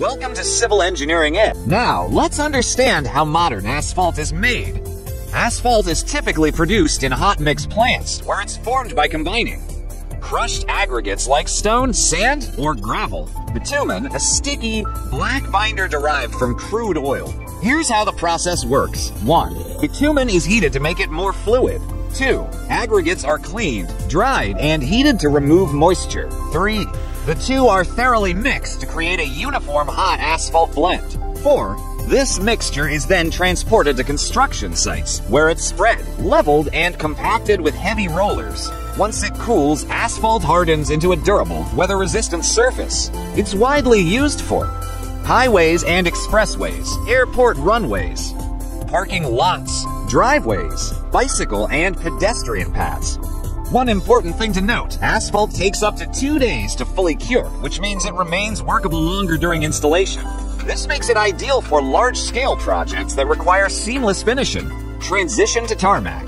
Welcome to Civil Engineering Edge. Now, let's understand how modern asphalt is made. Asphalt is typically produced in hot mix plants, where it's formed by combining crushed aggregates like stone, sand, or gravel, bitumen, a sticky, black binder derived from crude oil. Here's how the process works. 1. Bitumen is heated to make it more fluid. 2. Aggregates are cleaned, dried, and heated to remove moisture. 3. The two are thoroughly mixed to create a uniform hot asphalt blend. 4. This mixture is then transported to construction sites, where it's spread, leveled, and compacted with heavy rollers. Once it cools, asphalt hardens into a durable, weather-resistant surface. It's widely used for highways and expressways, airport runways, parking lots, driveways, bicycle and pedestrian paths. One important thing to note, asphalt takes up to 2 days to fully cure, which means it remains workable longer during installation. This makes it ideal for large-scale projects that require seamless finishing. Transition to tarmac.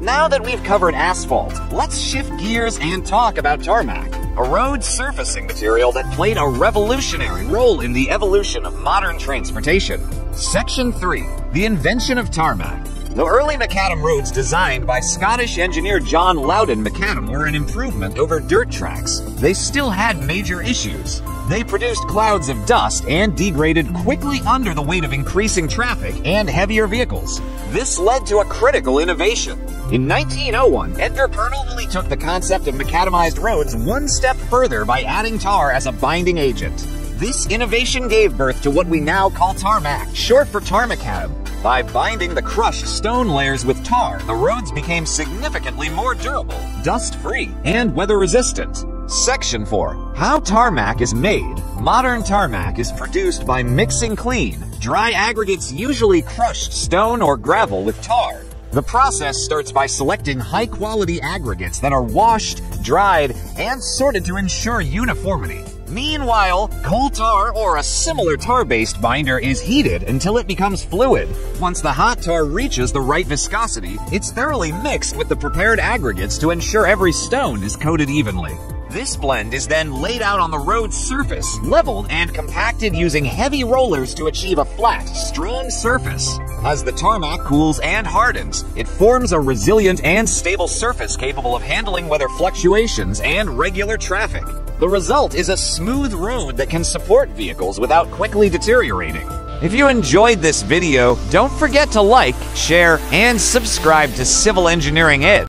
Now that we've covered asphalt, let's shift gears and talk about tarmac, a road surfacing material that played a revolutionary role in the evolution of modern transportation. Section 3. The invention of tarmac. The early macadam roads designed by Scottish engineer John Loudon Macadam were an improvement over dirt tracks. They still had major issues. They produced clouds of dust and degraded quickly under the weight of increasing traffic and heavier vehicles. This led to a critical innovation. In 1901, Edgar Purnell really took the concept of macadamized roads one step further by adding tar as a binding agent. This innovation gave birth to what we now call tarmac, short for Tarmacadam. By binding the crushed stone layers with tar, the roads became significantly more durable, dust-free, and weather-resistant. Section 4. How tarmac is made. Modern tarmac is produced by mixing clean, dry aggregates, usually crushed stone or gravel, with tar. The process starts by selecting high-quality aggregates that are washed, dried, and sorted to ensure uniformity. Meanwhile, coal tar or a similar tar-based binder is heated until it becomes fluid. Once the hot tar reaches the right viscosity, it's thoroughly mixed with the prepared aggregates to ensure every stone is coated evenly. This blend is then laid out on the road surface, leveled and compacted using heavy rollers to achieve a flat, strong surface. As the tarmac cools and hardens, it forms a resilient and stable surface capable of handling weather fluctuations and regular traffic. The result is a smooth road that can support vehicles without quickly deteriorating. If you enjoyed this video, don't forget to like, share, and subscribe to Civil Engineering Edge.